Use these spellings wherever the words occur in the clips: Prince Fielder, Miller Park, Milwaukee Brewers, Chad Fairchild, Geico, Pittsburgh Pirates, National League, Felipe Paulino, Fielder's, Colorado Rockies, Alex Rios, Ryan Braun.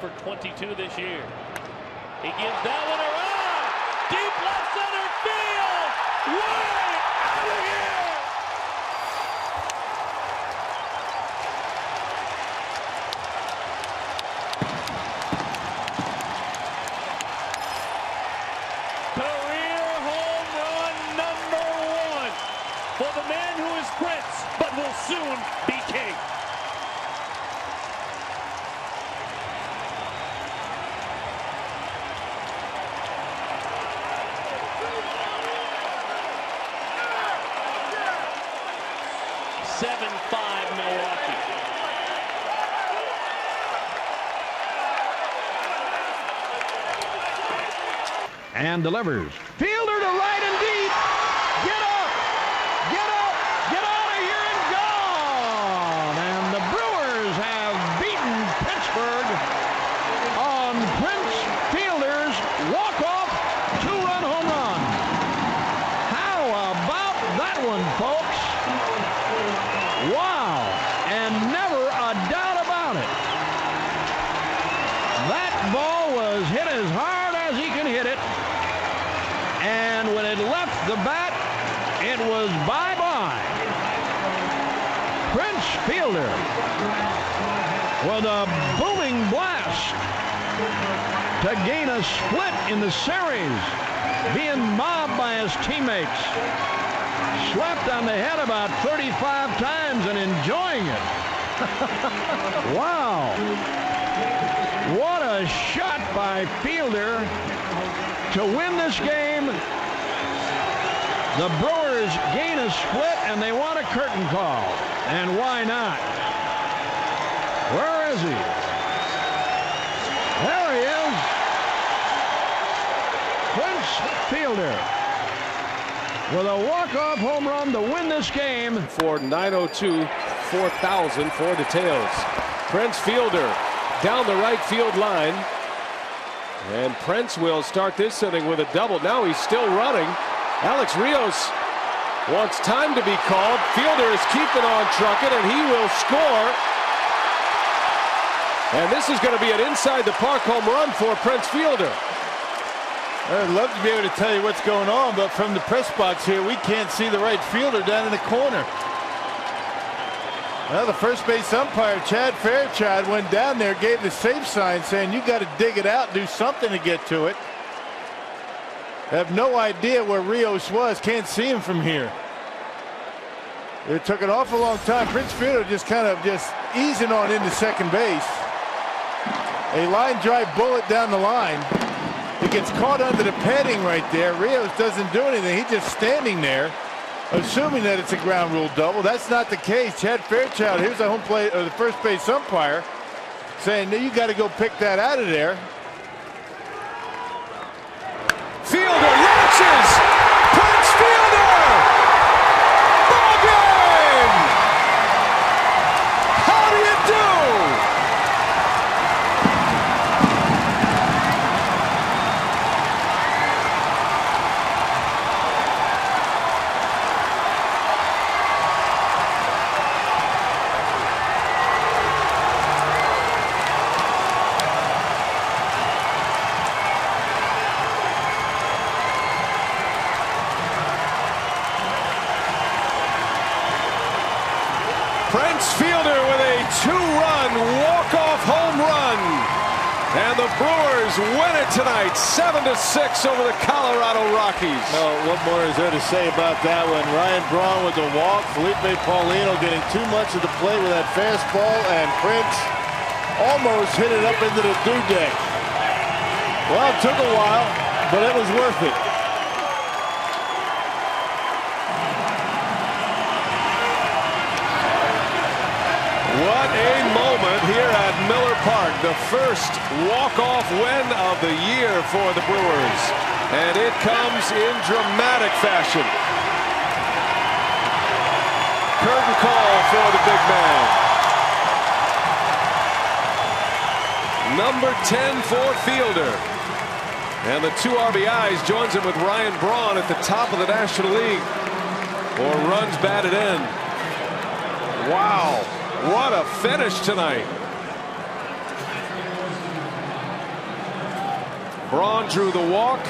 for 22 this year. He gives that one a run. Deep left center field. Way out of here. Career home run #1 for the man who is Prince, but will soon be king. And delivers. Fielder to right and deep. Get up! Get up! Get out of here and gone! And the Brewers have beaten Pittsburgh on Prince Fielder's walk-off two-run home run. How about that one, folks? Wow! And never a doubt about it. That ball was hit as hard as he can hit it. And when it left the bat, it was bye-bye. Prince Fielder with a booming blast to gain a split in the series, being mobbed by his teammates, slapped on the head about 35 times and enjoying it. Wow. What a shot by Fielder to win this game. The Brewers gain a split and they want a curtain call. And why not? Where is he? There he is. Prince Fielder with a walk-off home run to win this game. For 902, 4,000 for the Tails. Prince Fielder down the right field line. And Prince will start this inning with a double. Now he's still running. Alex Rios wants time to be called. Fielder is keeping on trucking, and he will score. And this is going to be an inside the park home run for Prince Fielder. I'd love to be able to tell you what's going on, but from the press box here, we can't see the right fielder down in the corner. Well, the first base umpire, Chad Fairchild, went down there, gave the safe sign saying you got to dig it out, do something to get to it. Have no idea where Rios was, can't see him from here. It took an awful long time. Prince Fielder just kind of easing on into second base. A line drive bullet down the line. It gets caught under the padding right there. Rios doesn't do anything. He's just standing there, assuming that it's a ground rule double. That's not the case. Chad Fairchild, here's the home plate, or the first base umpire, saying, "No, you got to go pick that out of there." Fielder launches. Prince Fielder. Ball game. How do you do? Prince Fielder with a two-run walk-off home run. And the Brewers win it tonight, 7-6 over the Colorado Rockies. Oh, what more is there to say about that one? Ryan Braun with the walk, Felipe Paulino getting too much of the play with that fastball, and Prince almost hit it up into the dewdeck. Well, it took a while, but it was worth it. What a moment here at Miller Park. The first walk-off win of the year for the Brewers. And it comes in dramatic fashion. Curtain call for the big man. Number 10 for Fielder. And the 2 RBIs joins him with Ryan Braun at the top of the National League for runs batted in. Wow. What a finish tonight. Braun drew the walk.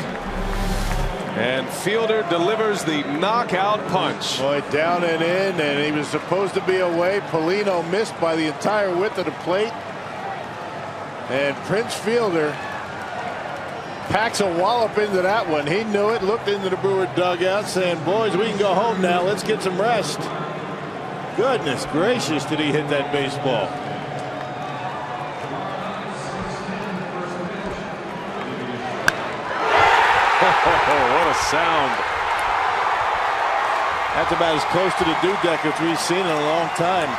And Fielder delivers the knockout punch. Boy, down and in, and he was supposed to be away. Paulino missed by the entire width of the plate. And Prince Fielder packs a wallop into that one. He knew it, looked into the Brewer dugout, saying, boys, we can go home now. Let's get some rest. Goodness gracious, did he hit that baseball. What a sound. That's about as close to the do-deck as we've seen in a long time.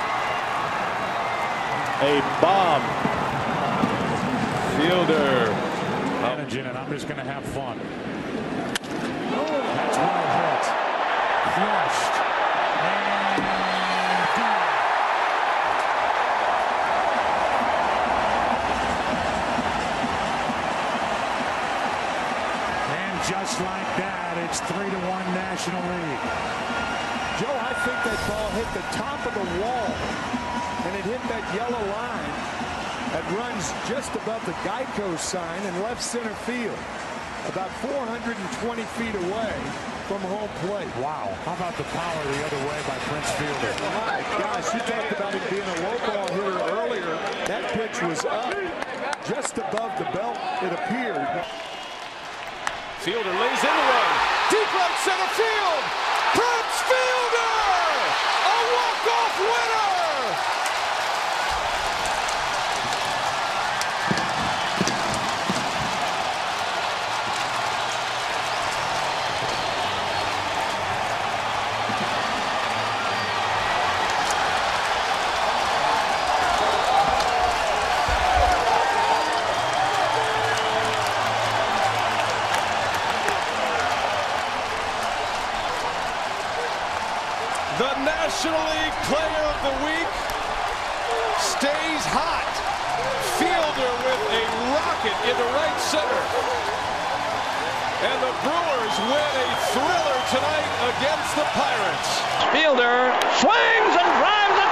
A bomb. Fielder. And I'm just going to have fun. That's one hit. Crushed. And just like that, it's 3-1 National League. Joe, I think that ball hit the top of the wall, and it hit that yellow line that runs just above the Geico sign in left center field, about 420 feet away from home plate. Wow, how about the power the other way by Prince Fielder? Oh my gosh, you talked about it being a low ball hitter earlier. That pitch was up just above the belt, it appeared. Fielder lays into one. Deep right center field. Prince Fielder! A walk-off winner! The National League Player of the Week stays hot. Fielder with a rocket into right center. And the Brewers win a thriller tonight against the Pirates. Fielder swings and drives it.